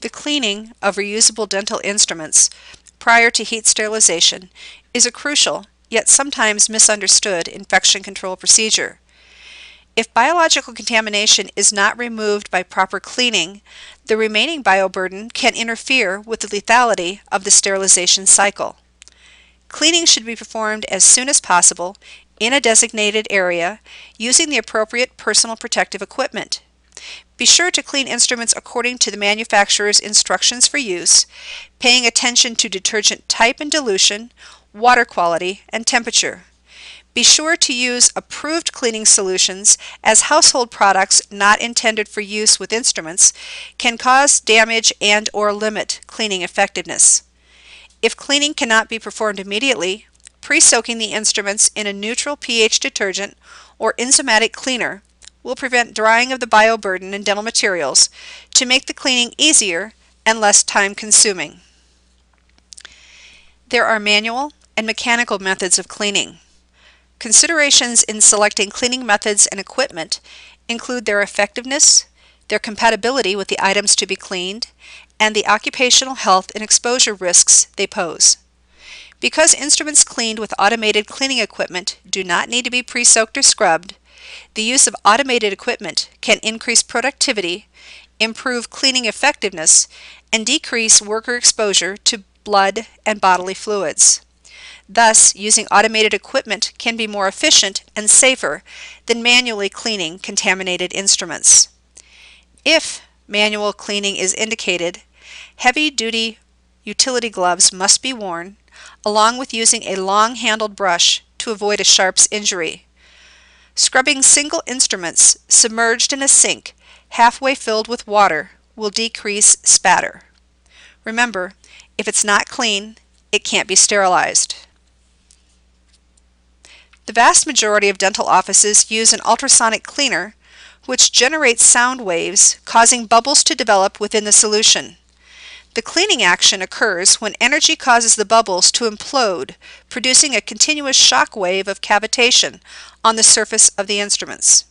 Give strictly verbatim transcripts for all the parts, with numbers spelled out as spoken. The cleaning of reusable dental instruments prior to heat sterilization is a crucial, yet sometimes misunderstood, infection control procedure. If biological contamination is not removed by proper cleaning, the remaining bioburden can interfere with the lethality of the sterilization cycle. Cleaning should be performed as soon as possible in a designated area using the appropriate personal protective equipment. Be sure to clean instruments according to the manufacturer's instructions for use, paying attention to detergent type and dilution, water quality, and temperature. Be sure to use approved cleaning solutions, as household products not intended for use with instruments can cause damage and/or limit cleaning effectiveness. If cleaning cannot be performed immediately, pre-soaking the instruments in a neutral pH detergent or enzymatic cleaner will prevent drying of the bioburden in dental materials to make the cleaning easier and less time-consuming. There are manual and mechanical methods of cleaning. Considerations in selecting cleaning methods and equipment include their effectiveness, their compatibility with the items to be cleaned, and the occupational health and exposure risks they pose. Because instruments cleaned with automated cleaning equipment do not need to be pre-soaked or scrubbed, the use of automated equipment can increase productivity, improve cleaning effectiveness, and decrease worker exposure to blood and bodily fluids. Thus, using automated equipment can be more efficient and safer than manually cleaning contaminated instruments. If manual cleaning is indicated, heavy-duty utility gloves must be worn, along with using a long-handled brush to avoid a sharp's injury. Scrubbing single instruments submerged in a sink halfway filled with water will decrease spatter. Remember, if it's not clean, it can't be sterilized. The vast majority of dental offices use an ultrasonic cleaner, which generates sound waves, causing bubbles to develop within the solution. The cleaning action occurs when energy causes the bubbles to implode, producing a continuous shock wave of cavitation on the surface of the instruments.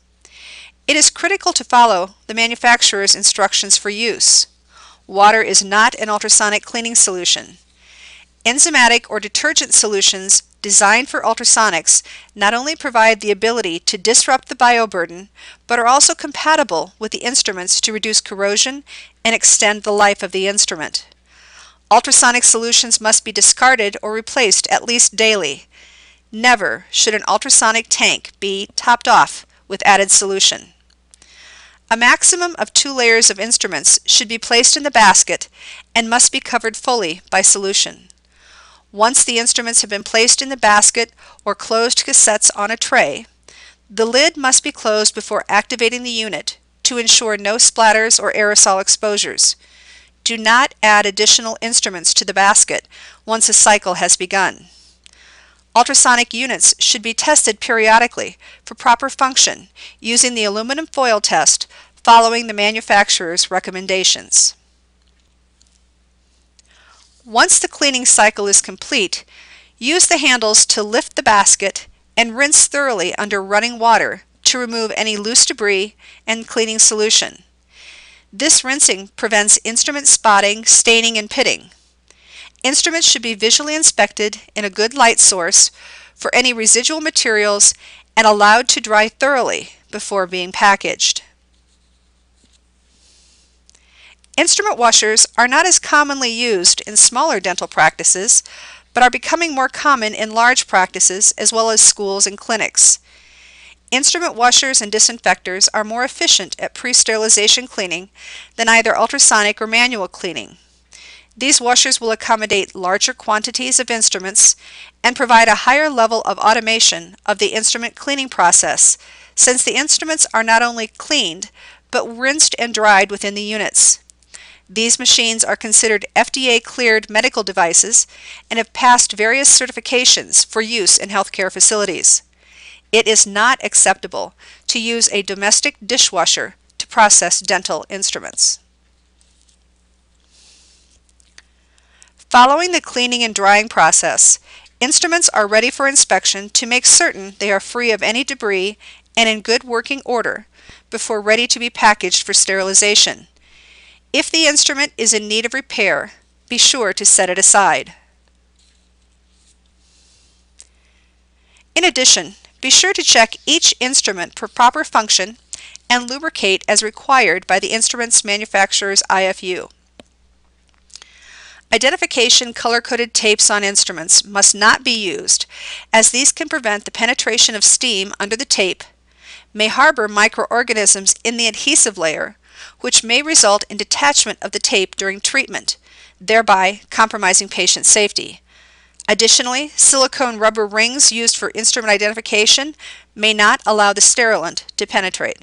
It is critical to follow the manufacturer's instructions for use. Water is not an ultrasonic cleaning solution. Enzymatic or detergent solutions designed for ultrasonics not only provide the ability to disrupt the bioburden, but are also compatible with the instruments to reduce corrosion and extend the life of the instrument. Ultrasonic solutions must be discarded or replaced at least daily. Never should an ultrasonic tank be topped off with added solution. A maximum of two layers of instruments should be placed in the basket and must be covered fully by solution. Once the instruments have been placed in the basket or closed cassettes on a tray, the lid must be closed before activating the unit to ensure no splatters or aerosol exposures. Do not add additional instruments to the basket once a cycle has begun. Ultrasonic units should be tested periodically for proper function using the aluminum foil test following the manufacturer's recommendations. Once the cleaning cycle is complete, use the handles to lift the basket and rinse thoroughly under running water to remove any loose debris and cleaning solution. This rinsing prevents instrument spotting, staining, and pitting. Instruments should be visually inspected in a good light source for any residual materials and allowed to dry thoroughly before being packaged. Instrument washers are not as commonly used in smaller dental practices, but are becoming more common in large practices as well as schools and clinics. Instrument washers and disinfectors are more efficient at pre-sterilization cleaning than either ultrasonic or manual cleaning. These washers will accommodate larger quantities of instruments and provide a higher level of automation of the instrument cleaning process, since the instruments are not only cleaned, but rinsed and dried within the units. These machines are considered F D A-cleared medical devices and have passed various certifications for use in healthcare facilities. It is not acceptable to use a domestic dishwasher to process dental instruments. Following the cleaning and drying process, instruments are ready for inspection to make certain they are free of any debris and in good working order before ready to be packaged for sterilization. If the instrument is in need of repair, be sure to set it aside. In addition, be sure to check each instrument for proper function and lubricate as required by the instrument's manufacturer's I F U. Identification color-coded tapes on instruments must not be used, as these can prevent the penetration of steam under the tape, may harbor microorganisms in the adhesive layer, which may result in detachment of the tape during treatment, thereby compromising patient safety. Additionally, silicone rubber rings used for instrument identification may not allow the sterilant to penetrate.